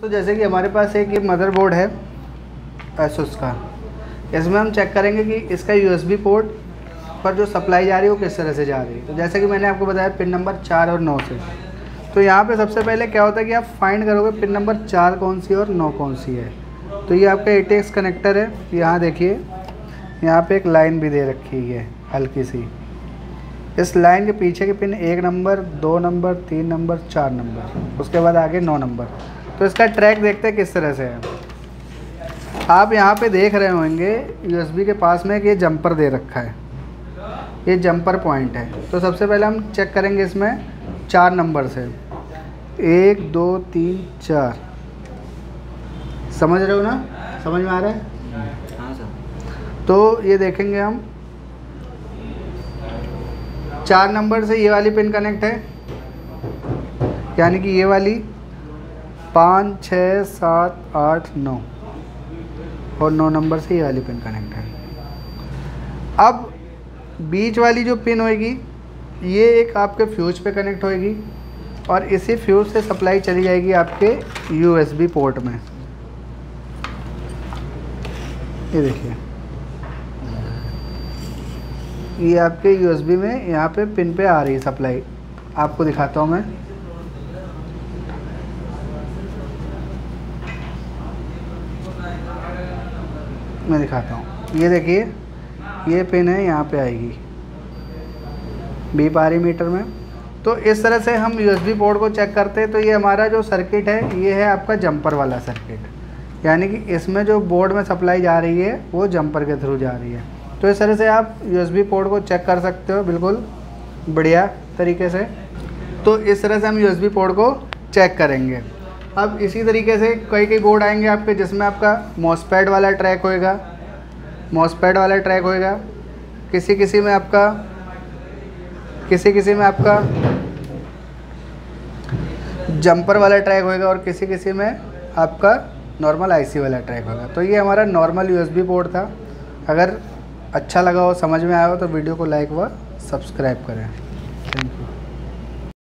तो जैसे कि हमारे पास एक ये मदरबोर्ड है Asus का, इसमें हम चेक करेंगे कि इसका USB पोर्ट पर जो सप्लाई जा रही है वो किस तरह से जा रही है। तो जैसे कि मैंने आपको बताया पिन नंबर 4 और 9 से, तो यहाँ पे सबसे पहले क्या होता है कि आप फाइंड करोगे पिन नंबर 4 कौन सी और 9 कौन सी है। तो ये आपका ATX कनेक्टर है, यहाँ देखिए यहाँ पे एक लाइन भी दे रखी है हल्की सी, इस लाइन के पीछे के pin 1 number 2 number 3 number 4 number, उसके बाद आगे 9 नंबर। तो इसका ट्रैक देखते हैं किस तरह से है। आप यहाँ पे देख रहे होंगे USB के पास में कि ये जंपर दे रखा है, ये जंपर पॉइंट है। तो सबसे पहले हम चेक करेंगे इसमें 4 नंबर से, 1 2 3 4, समझ रहे हो ना, समझ में आ रहा है? हाँ सर। तो ये देखेंगे हम 4 नंबर से ये वाली पिन कनेक्ट है, यानी कि ये वाली 5 6 7 8 9 और 9 नंबर से ये वाली पिन कनेक्ट है। अब बीच वाली जो पिन होएगी ये एक आपके फ्यूज पे कनेक्ट होएगी और इसी फ्यूज से सप्लाई चली जाएगी आपके USB पोर्ट में। ये देखिए ये आपके USB में यहाँ पे पिन पे आ रही है सप्लाई, आपको दिखाता हूँ मैं। दिखाता हूँ, ये देखिए ये पिन है, यहाँ पे आएगी बीप आ रही मीटर में। तो इस तरह से हम USB पोर्ट को चेक करते हैं। तो ये हमारा जो सर्किट है ये है आपका जंपर वाला सर्किट, यानी कि इसमें जो बोर्ड में सप्लाई जा रही है वो जंपर के थ्रू जा रही है। तो इस तरह से आप USB पोर्ट को चेक कर सकते हो बिल्कुल बढ़िया तरीके से। तो इस तरह से हम USB पोर्ट को चेक करेंगे। अब इसी तरीके से कई कई बोर्ड आएंगे आपके जिसमें आपका मॉसपैड वाला ट्रैक होएगा, किसी किसी में आपका जंपर वाला ट्रैक होएगा और किसी किसी में आपका नॉर्मल IC वाला ट्रैक होगा। तो ये हमारा नॉर्मल USB पोर्ट था। अगर अच्छा लगा हो, समझ में आया हो तो वीडियो को लाइक व सब्सक्राइब करें।